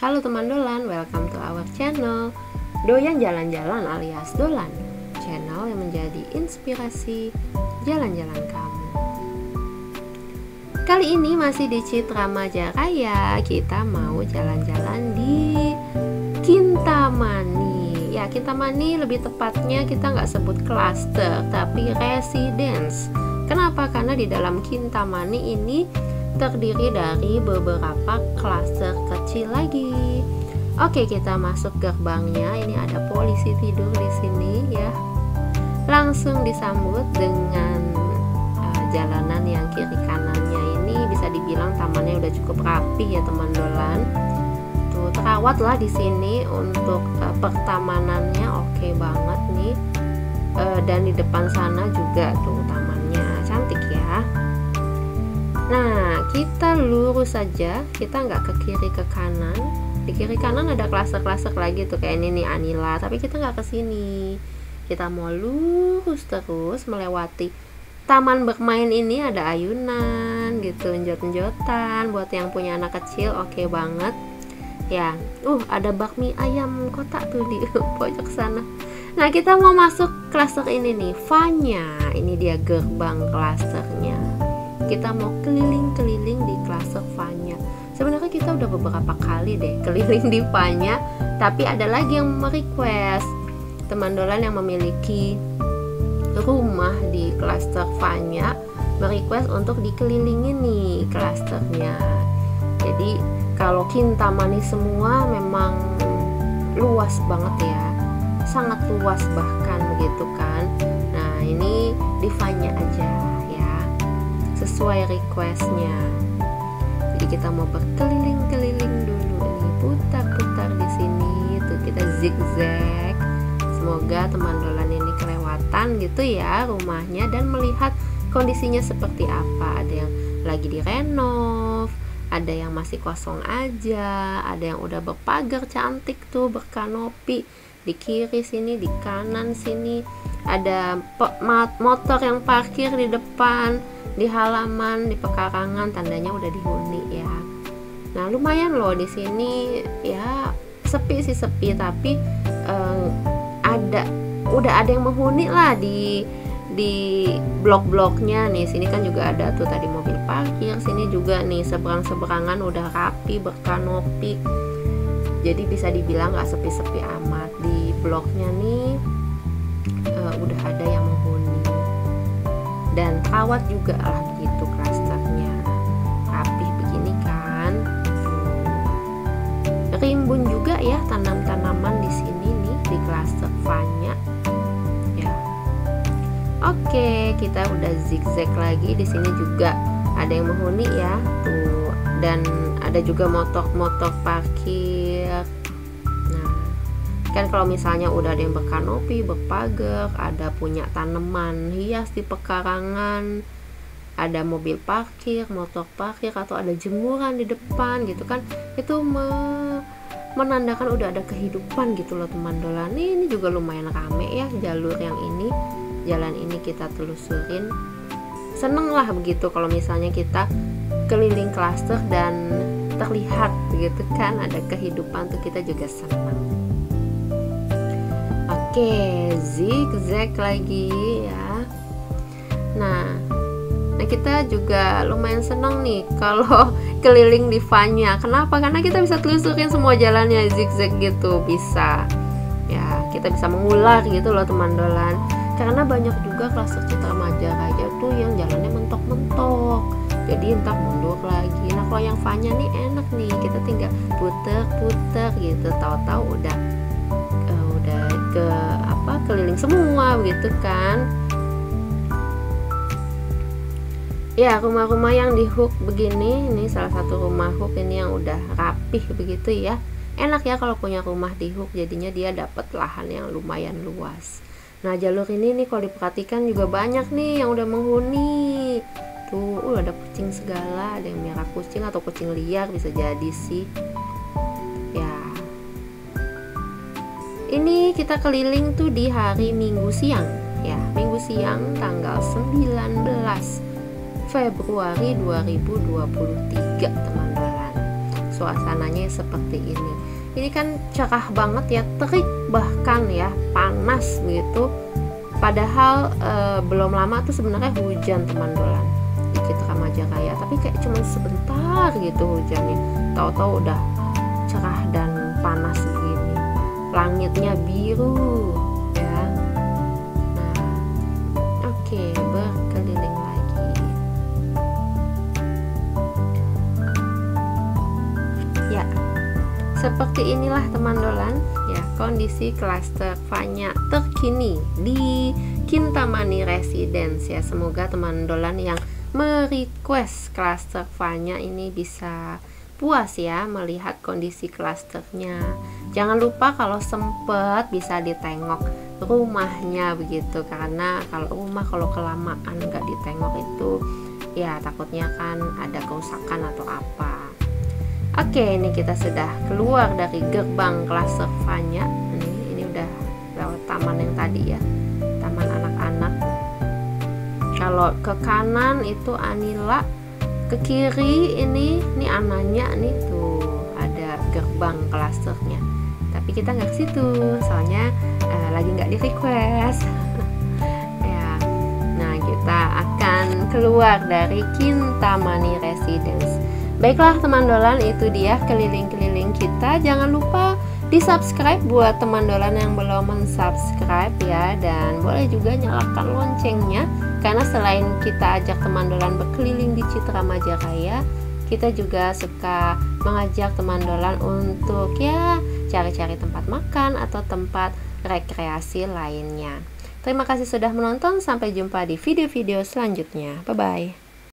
Halo teman Dolan, welcome to our channel Doyan Jalan-Jalan alias Dolan, channel yang menjadi inspirasi jalan-jalan kamu. Kali ini masih di Citra Maja Raya, kita mau jalan-jalan di Kintamani. Ya, Kintamani lebih tepatnya kita nggak sebut klaster, tapi residence. Kenapa? Karena di dalam Kintamani ini terdiri dari beberapa klaster kecil lagi. Oke, kita masuk gerbangnya. Ini ada polisi tidur di sini ya. Langsung disambut dengan jalanan yang kiri kanannya ini bisa dibilang tamannya udah cukup rapi ya teman Dolan. Tuh terawatlah di sini untuk pertamanannya oke banget nih. Dan di depan sana juga tuh tamannya cantik ya. Nah, kita lurus saja, kita nggak ke kiri ke kanan. Di kiri kanan ada klaster-klaster lagi tuh kayak ini nih Anila, tapi kita nggak ke sini. Kita mau lurus terus melewati taman bermain ini, ada ayunan gitu, njot-njotan buat yang punya anak kecil, oke banget. Ya, ada bakmi ayam kotak tuh di pojok sana. Nah, kita mau masuk klaster ini nih, Vanya. Ini dia gerbang klasternya. Kita mau keliling-keliling di klaster Vanya. Sebenarnya kita udah beberapa kali deh keliling di Vanya, tapi ada lagi yang merequest teman Dolan yang memiliki rumah di klaster Vanya merequest untuk dikelilingi nih klasternya. Jadi kalau Kintamani semua memang luas banget ya, sangat luas bahkan begitu kan. Nah ini di Vanya aja sesuai requestnya. Jadi kita mau berkeliling-keliling dulu nih, putar-putar di sini, tuh kita zigzag. Semoga teman Dolan ini kelewatan gitu ya rumahnya dan melihat kondisinya seperti apa. Ada yang lagi direnov, ada yang masih kosong aja, ada yang udah berpagar cantik tuh berkanopi. Di kiri sini, di kanan sini ada motor yang parkir di depan, di halaman, di pekarangan, tandanya udah dihuni ya. Nah lumayan loh di sini ya, sepi sih sepi, tapi udah ada yang menghuni lah di blok-bloknya nih. Sini kan juga ada tuh tadi mobil parkir, sini juga nih seberang-seberangan udah rapi berkanopi. Jadi bisa dibilang nggak sepi-sepi amat di bloknya nih, udah ada yang menghuni. Dan terawat juga lah begitu, klasternya rapih begini kan. Rimbun juga ya tanam-tanaman di sini nih di klaster Vanya ya. Oke, kita udah zigzag lagi. Di sini juga ada yang menghuni ya tuh, dan ada juga motor-motor parkir. Nah kan kalau misalnya udah ada yang berkanopi, berpagar, ada punya tanaman hias di pekarangan, ada mobil parkir, motor parkir, atau ada jemuran di depan gitu kan, itu menandakan udah ada kehidupan gitu loh teman Dolan. Ini juga lumayan rame ya jalur yang ini, jalan ini kita telusurin. Seneng lah begitu kalau misalnya kita keliling klaster dan terlihat begitu kan ada kehidupan tuh, kita juga senang. Oke, zigzag lagi ya. Nah kita juga lumayan seneng nih kalau keliling di Vanya. Kenapa? Karena kita bisa telusurin semua jalannya, zigzag gitu bisa. Ya, kita bisa mengular gitu loh teman Dolan. Karena banyak juga klaster Citra Maja Raya tuh yang jalannya mentok-mentok. Jadi entar mundur lagi. Nah, kalau yang Vanya nih enak nih, kita tinggal puter-puter gitu. Tahu-tahu udah ke keliling semua begitu kan ya. Rumah-rumah yang di hook begini, ini salah satu rumah hook ini yang udah rapih begitu ya. Enak ya kalau punya rumah di hook, jadinya dia dapat lahan yang lumayan luas. Nah jalur ini nih kalau diperhatikan juga banyak nih yang udah menghuni tuh. Ada kucing segala, ada yang merah kucing atau kucing liar bisa jadi sih ya. Ini kita keliling tuh di hari Minggu siang ya, Minggu siang tanggal 19 Februari 2023 teman-teman. Suasananya seperti ini Ini kan cerah banget ya, terik bahkan ya, panas begitu. Padahal belum lama tuh sebenarnya hujan teman Dolan di Citra Maja Raya, tapi kayak cuma sebentar gitu hujannya. Tahu-tahu udah cerah dan panas begini. Langitnya biru ya. Nah, oke, berkeliling lagi. Ya, seperti inilah teman Dolan ya, kondisi klaster Vanya terkini di Kintamani Residence ya. Semoga teman Dolan yang merequest klaster Vanya ini bisa puas ya melihat kondisi klasternya. Jangan lupa kalau sempet bisa ditengok rumahnya begitu, karena kalau rumah kalau kelamaan nggak ditengok itu ya takutnya kan ada kerusakan atau apa. Oke, ini kita sudah keluar dari gerbang klaster Vanya. Ini udah lewat taman yang tadi ya, taman anak-anak. Kalau ke kanan itu Anila, ke kiri ini Ananya nih, tuh ada gerbang klasternya. Tapi kita nggak ke situ, soalnya lagi nggak di request. Ya, nah kita akan keluar dari Kintamani Residence. Baiklah teman Dolan, itu dia keliling-keliling kita. Jangan lupa di subscribe buat teman Dolan yang belum mensubscribe ya, dan boleh juga nyalakan loncengnya, karena selain kita ajak teman Dolan berkeliling di Citra Maja Raya, kita juga suka mengajak teman Dolan untuk ya cari-cari tempat makan atau tempat rekreasi lainnya. Terima kasih sudah menonton, sampai jumpa di video-video selanjutnya. Bye-bye.